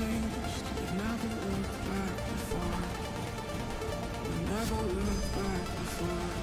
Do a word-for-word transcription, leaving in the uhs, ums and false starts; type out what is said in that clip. changed, never looked back before. Never looked back before.